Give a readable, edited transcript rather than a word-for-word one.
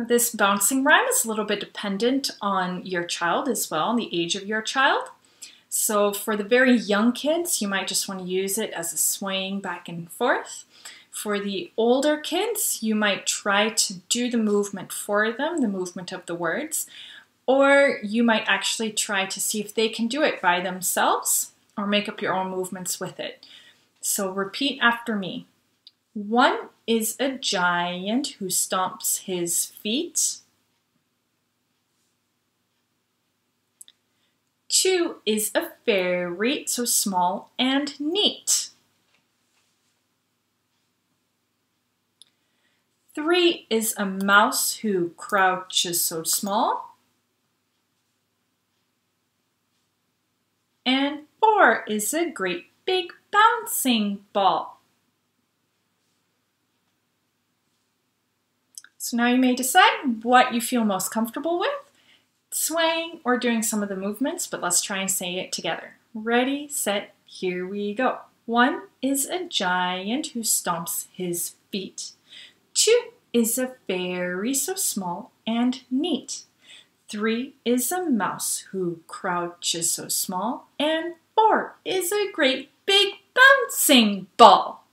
Now, this bouncing rhyme is a little bit dependent on your child as well, and the age of your child. So for the very young kids, you might just want to use it as a swaying back and forth. For the older kids, you might try to do the movement for them, the movement of the words, or you might actually try to see if they can do it by themselves or make up your own movements with it. So repeat after me. One is a giant who stomps his feet. Two is a fairy, so small and neat. Three is a mouse who crouches, so small. And four is a great big bouncing ball. So now you may decide what you feel most comfortable with, swaying or doing some of the movements, but let's try and say it together. Ready, set, here we go. One is a giant who stomps his feet. Two is a fairy, so small and neat. Three is a mouse who crouches, so small. And four is a great big bouncing ball.